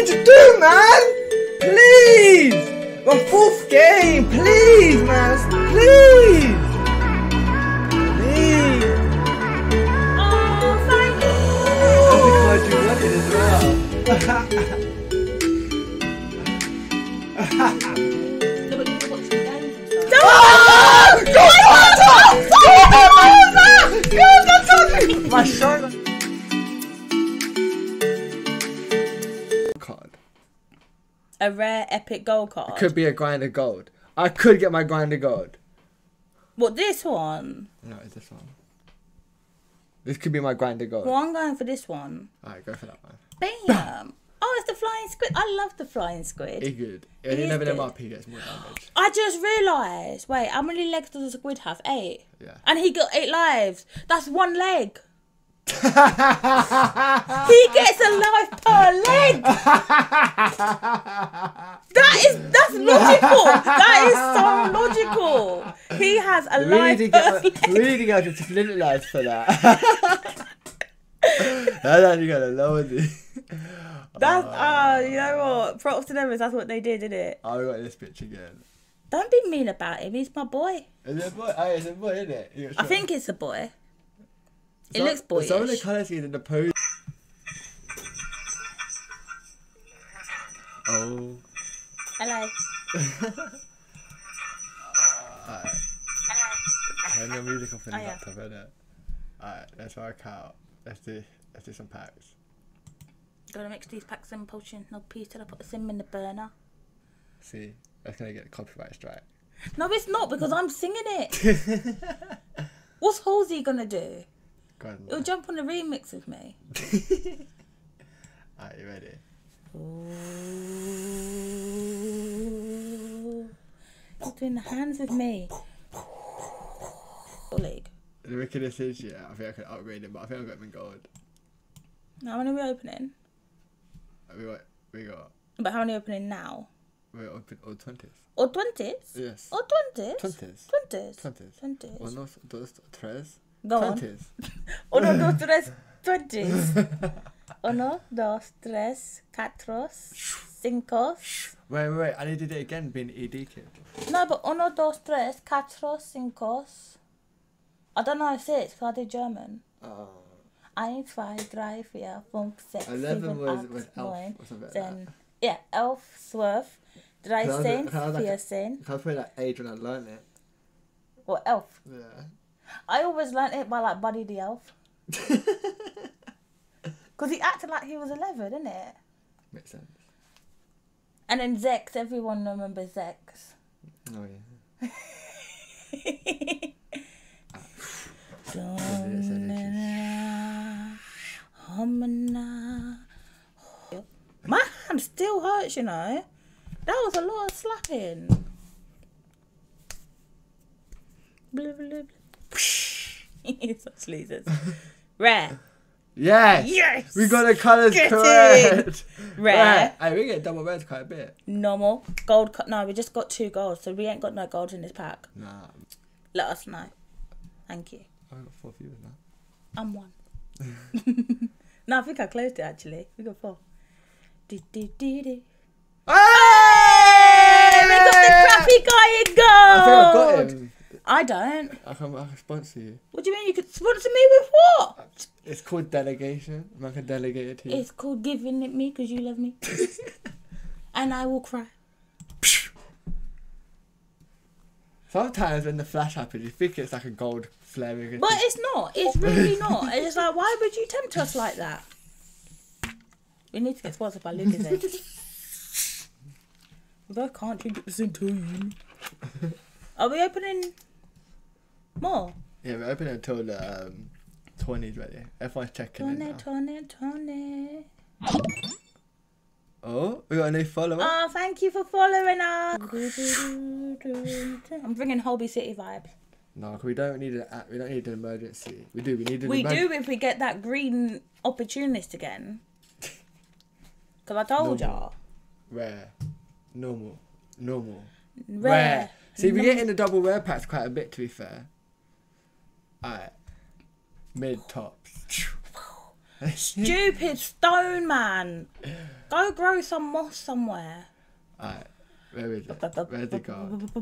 need to do, man? Please! My fourth game, please, man, please! Please! Oh my God! I think I do like it as well. My shoulder. Card. A rare epic gold card. It could be a grinder gold. I could get my grinder gold. What, this one? No, it's this one. This could be my grinder gold. Well, I'm going for this one. Alright, go for that one. Bam! Oh, it's the flying squid. I love the flying squid. It's good. If you level him up, he gets more damage. I just realised. Wait, how many legs does the squid have? 8. Yeah. And he got 8 lives. That's 1 leg. He gets a life per leg. That's logical. That is so logical. He has a life per leg. We need to get a split life for that. That's actually gonna lower this. That's you know what? Props to them, is that's what they did it? Oh, we got this bitch again. Don't be mean about him. He's my boy. Is it a boy? Oh, it's a boy, isn't it? I think it's a boy. It looks boyish. Some of the colours in the pose. Oh. Hello. Alright. Hello. Turn your music off in the laptop, innit? Alright, let's work out. Let's do some packs. Gotta mix these packs in potion, no peas till I put them in the burner. See, that's gonna get a copyright strike. No, it's not, because I'm singing it. What's Halsey gonna do? He'll jump on the remix with me. Alright, you ready? Ooh. He's doing the hands with me. Leg. The wickedness is, yeah, I think I could upgrade him, but I think I've got him in gold. Now, how many are we opening? We got. But how many are we opening now? We're opening all 20s. All 20s? Yes. All 20s? 20s. 20s. 20s. 20s. Unos, dos, tres. Go 20s. On. 1, 2, 3, 20s. 1, 2, 3, 4, 5. Wait, I need to do it again, being ED kid. No, but 1, 2, 3, 4, 5. I don't know 6, because I did German. Oh. 1, 2, 3, 4, 5, 6, 7, 8, 9, 10. Yeah, 11, 12, 13, 14. Can I put that age when I learned it? Or elf? Yeah. I always learnt it by like Buddy the Elf. Because he acted like he was 11, didn't it? Makes sense. And then Zex, everyone remembers Zex. Oh, yeah. My hand still hurts, you know. That was a lot of slapping. Blah, blah, blah. Such losers. Rare. Yes. Yes. We got the colours correct. Rare. Hey, we get double reds quite a bit. Normal. Gold. No, we just got 2 golds, so we ain't got no gold in this pack. Nah. Let us know. Thank you. I got 4 viewers now. I'm 1. No, I think I closed it actually. We got 4. Do, do, do, do. Hey! We got the crappy guy in gold. I think I got him. I don't. I can sponsor you. What do you mean? You could sponsor me with what? It's called delegation. I can delegate it to you. It's called giving it me because you love me. And I will cry. Sometimes when the flash happens, you think it's like a gold flaring. But it's not. It's really not. It's just like, why would you tempt us like that? We need to get sponsored by Lucas. Although I can't drink at the same time. Are we opening... more? Yeah, we're opening until the 20s ready. Everyone's checking in now. 20. Oh, we got a new follower. Oh, thank you for following us. I'm bringing Holby City vibes. No, we don't need an emergency. We do. We need an emergency. We do if we get that green opportunist again. Because I told y'all. Rare. Normal. Normal. Rare. See, we get in the double rare packs quite a bit, to be fair. Alright. Mid tops. Stupid stone man. Go grow some moss somewhere. Alright, where is it? Where's the card?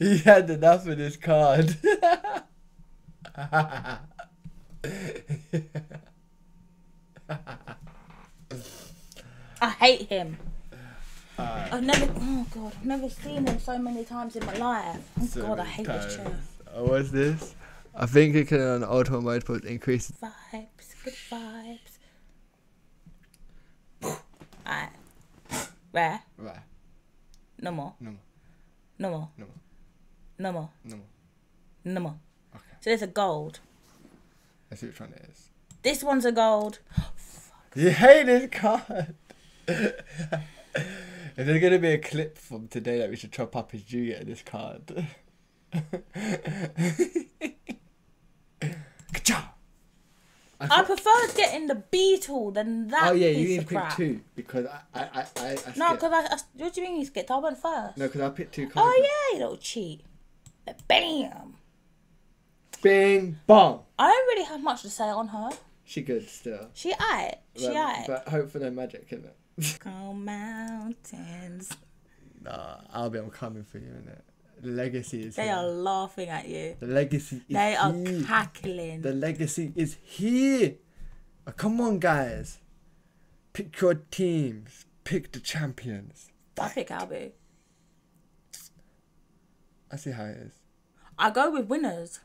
He had enough of this card. I hate him. I've never seen him so many times in my life. I hate this chair. Oh, what's this? I think it can on auto mode put increased vibes, good vibes. Alright. Where? Where? No more. No more. No more. No more. No more. No more. No more. Okay. So there's a gold. Let's see which one it is. This one's a gold. Oh, fuck. You hate this card. If there's going to be a clip from today that we should chop up, is you get this card. I prefer getting the beetle than that. Oh yeah, you need to pick two because I no, because I what do you mean you skipped? I went first. No, because I picked two cards. Oh yeah, you little cheat. Bam. Bing bong. I don't really have much to say on her. She good still. She aight. She aight. But hope for no magic, isn't it? Cold mountains. Nah, Albie, I'm coming for you, innit? The legacy is here. They are laughing at you. The legacy is here. They are cackling. The legacy is here. Oh, come on, guys. Pick your teams. Pick the champions. I pick Albie. I see how it is. I go with winners.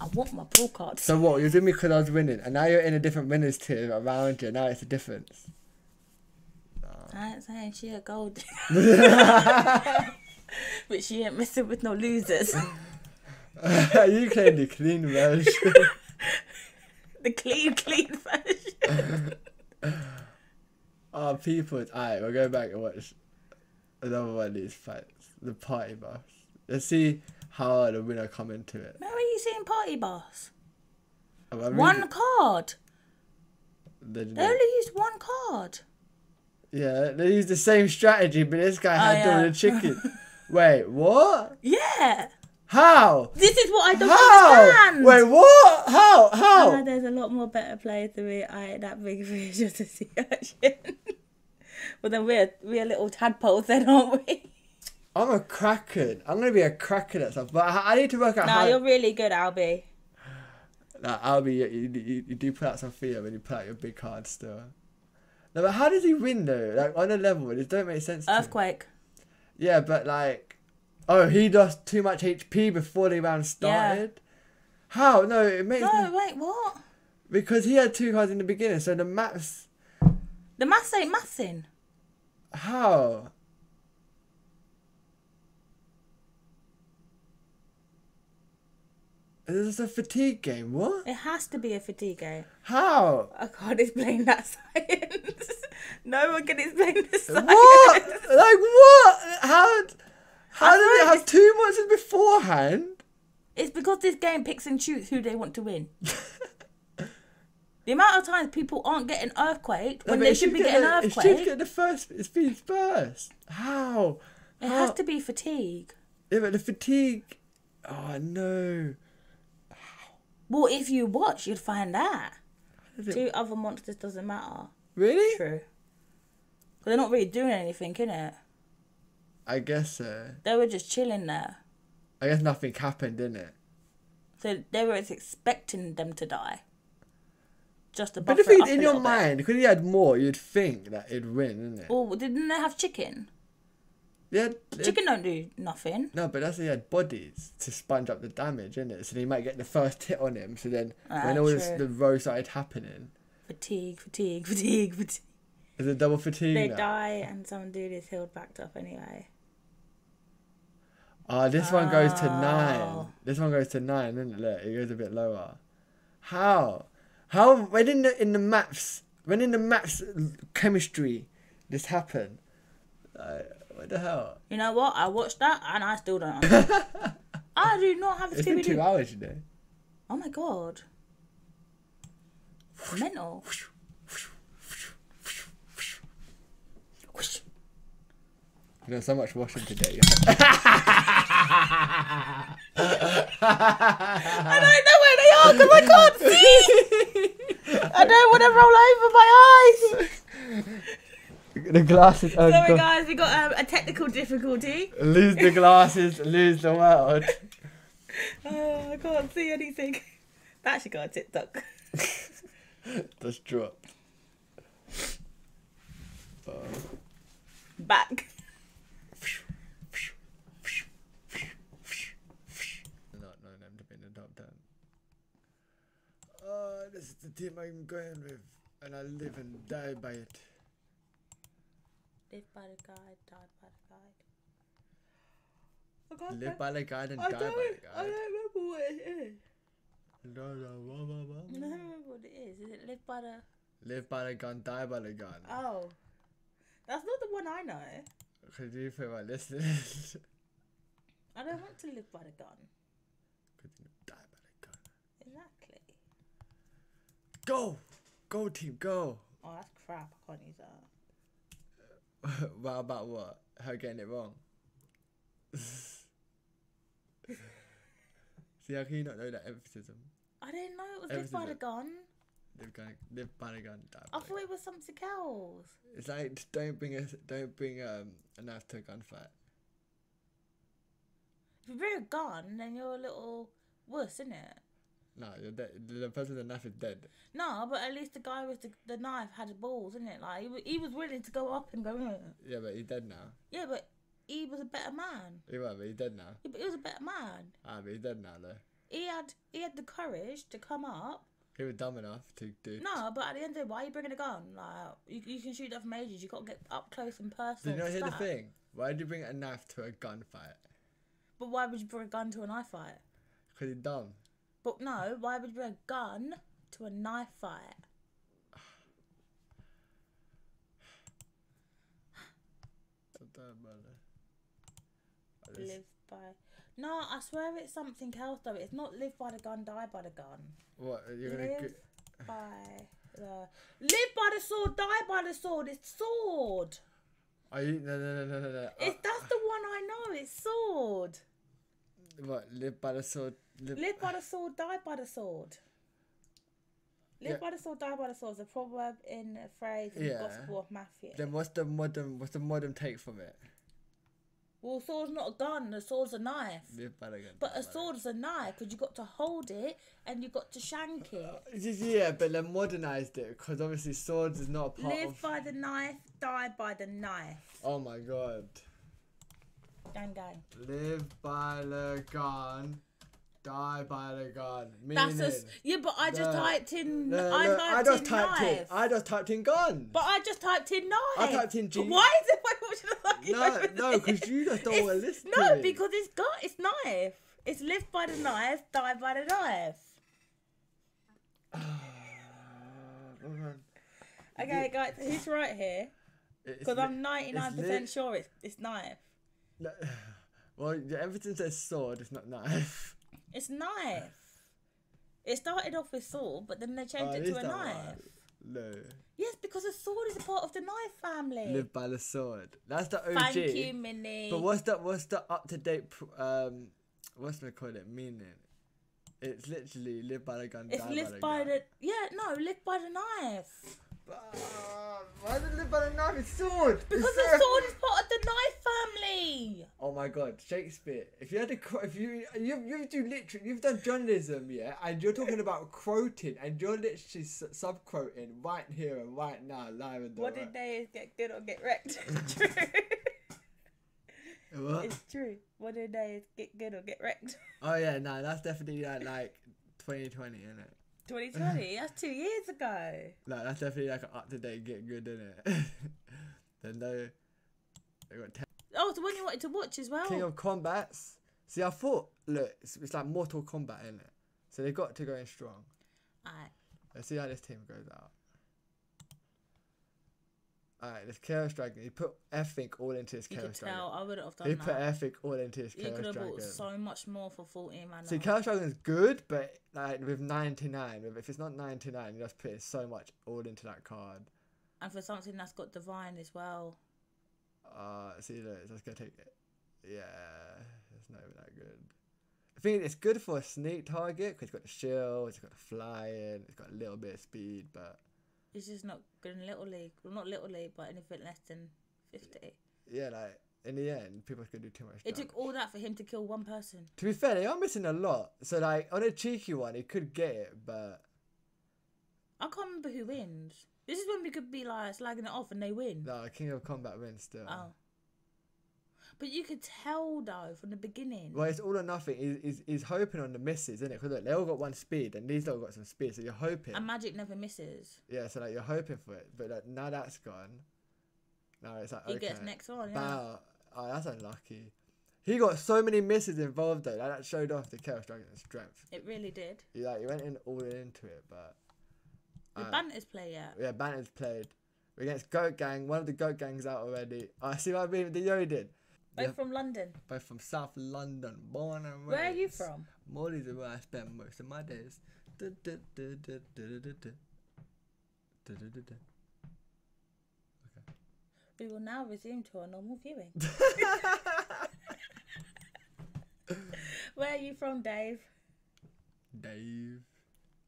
I want my pool cards. So what? You did me because I was winning. And now you're in a different winners tier around you. Now it's a difference. I ain't saying she a gold, but she ain't messing with no losers. You claim the clean version. The clean version. Oh, people! Alright, we'll go back and watch another one of these fights. The party bus. Let's see how the winner come into it. Where are you seeing party bus? One card. They only used one card. Yeah, they used the same strategy, but this guy had all the chicken. Wait, what? Yeah. How? This is what I don't understand. Wait, what? How? Oh, there's a lot more better players than me. I ain't that big fish just a sea urchin. Well, then we're little tadpoles then, aren't we? I'm a kraken. I'm going to be a kraken at something, but I need to work out how... No, you're really good, Albie. Nah, Albie, you do put out some fear when you put out your big card still. No, but how does he win though? Like on a level, it don't make sense. Earthquake. To him. Yeah, but like, oh, he lost too much HP before the round started. Yeah. How? No, it makes. No, wait, what? Because he had two cards in the beginning, so the maths. The maths ain't mathsing. How? Is this a fatigue game? What? It has to be a fatigue game. How? I can't explain that science. No one can explain the science. What? Like what? How did it have 2 months beforehand? It's because this game picks and chooses who they want to win. The amount of times people aren't getting earthquaked when they should be getting earthquaked. It should get the first. It's been first. How? It has to be fatigue. Yeah, but the fatigue. Oh no. Well, if you watch, you'd find that. Two other monsters doesn't matter. Really? True. They're not really doing anything, innit? I guess so. They were just chilling there. I guess nothing happened, didn't it? So they were expecting them to die. Just a bit. But if it's in your mind, because he had more, you'd think that it'd win, innit? Well, didn't they have chicken? Yeah, chicken don't do nothing. No, but that's he had bodies to sponge up the damage, innit? So he might get the first hit on him. So then when all this, the row started happening. Fatigue. Is it double fatigue? They die and some dude is healed backed up anyway. Ah, this one goes to 9. This one goes to 9, isn't it? Look, it goes a bit lower. How? How? When in the maths chemistry this happened? What the hell? You know what? I watched that and I still don't understand. I do not have a TV. It's been 2 hours, you know. Oh my god. Mental. You know, so much washing today. I don't know where they are because I can't see. I don't want to roll over my eyes. The glasses are sorry guys, we got a technical difficulty. Lose the glasses, lose the world. Oh, I can't see anything. That actually got a TikTok. That's dropped. Back. Not knowing them to be in the top 10. Oh, this is the team I'm going with, and I live and die by it. Live by the guide, die by the guide. Live by the guide and die by the guide. I don't remember what it is. I don't remember what it is. Is it live by the... Live by the gun, die by the gun. Oh. That's not the one I know. Could you put my list in? I don't want to live by the gun. Could you die by the gun? Exactly. Go! Go team, go! Oh, that's crap. I can't use that. Well, about what? Her getting it wrong. See, how can you not know that emphasis? I didn't know it was emphasis live by the gun. Live by the gun. I thought it was something else. It's like don't bring a knife to a gunfight. If you bring a gun, then you're a little worse, isn't it? No, you're dead. The person with the knife is dead. No, but at least the guy with the knife had balls, didn't it? Like he was willing to go up and go in. Yeah, but he's dead now. Yeah, but he was a better man. He was, but he's dead now. Yeah, but he was a better man. Ah, but he's dead now though. He had the courage to come up. He was dumb enough to do. No, but at the end of it, why are you bringing a gun? Like you can shoot that from ages. You got to get up close and personal. Did you not hear the thing? Why did you bring a knife to a gunfight? But why would you bring a gun to a knife fight? Because you're dumb. But no, why would you bring a gun to a knife fight? Live by... No, I swear it's something else though. It's not live by the gun, die by the gun. What? You're gonna live by the... Live by the sword, die by the sword. It's sword. Are you... No. That's the one I know. It's sword. What? Live by the sword... Live by the sword, die by the sword. Live by the sword, die by the sword is a proverb in a phrase in the Gospel of Matthew. Then what's the modern take from it? Well, sword's not a gun, the sword's a knife. Live by the gun. But a sword's a knife because you got to hold it and you got to shank it. Yeah, but they modernised it because obviously swords is not a part of... Live by the knife, die by the knife. Oh my god. Gang gang. Live by the gun. Die by the gun. Yeah, but I just typed in. I just typed in gun. But I just typed in knife. I typed in G. Why is it? No, because you just don't want to listen. No, because it's knife. It's live by the knife, die by the knife. Okay, guys, who's right here? Because I'm 99% sure it's knife. No, well, everything says sword. It's not knife. It's knife. It started off with sword, but then they changed it to a knife. Right? No. Yes, because a sword is a part of the knife family. Live by the sword. That's the OG. Thank you, Minnie. But what's the up to date meaning? It's literally live by the gun. It's live by the live by the knife. Why is it live by the knife? It's sword. Because the sword is part of the knife family. Oh my god, Shakespeare! If you had to, you've done journalism, yeah, and you're talking about quoting, and you're literally sub-quoting right here and right now, live and direct. What did they get good or get wrecked? True. What? It's true. What did they get good or get wrecked? Oh yeah, no, that's definitely like 2020, isn't it? 2020? That's 2 years ago. No, that's definitely like an up-to-date get good, isn't it? Then they got... Oh, the one you wanted to watch as well. King of Combats. See, I thought, look, it's like Mortal Kombat, isn't it? So they've got to go in strong. Alright. Let's see how this team goes out. Alright, this Chaos Dragon. He put everything all into his Chaos Dragon. You could tell, I wouldn't have done that. He put everything all into his Chaos Dragon. You could have bought so much more for 14 mana. See, Chaos Dragon is good, but like with 99, if it's not 99, you just put so much all into that card. And for something that's got Divine as well. See, look, it's just gonna take it. Yeah, It's not even that good. I think it's good for a sneak target because it's got the shield, it's got the flying, it's got a little bit of speed, but it's just not good in Little League. Well, not Little League, but anything less than 50. Yeah, like, in the end, people could do too much damage. It took all that for him to kill one person. To be fair, they are missing a lot. So, like, on a cheeky one, he could get it, but I can't remember who wins. This is when we could be, like, slagging it off and they win. No, King of Combat wins still. Oh. But you could tell, though, from the beginning. Well, it's all or nothing. He's hoping on the misses, isn't it? Because, look, they all got one speed, and these all got some speed, so you're hoping. And Magic never misses. Yeah, so, like, you're hoping for it. But, like, now that's gone. Now it's like, okay. He gets next on, yeah. Bow. Oh, that's unlucky. He got so many misses involved, though. Like, that showed off the Chaos Dragon's strength. It really did. Yeah, like, he went in all into it, but the Banter's play, yeah. Yeah, Banter's played. We're against Goat Gang. One of the Goat Gang's out already. I see what I mean. The Yo did. Both from London. Both from South London. Born and raised. Where are you from? Morley's is where I spend most of my days. Okay. We will now resume to our normal viewing. Where are you from, Dave?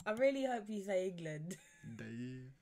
I really hope you say England. Dave.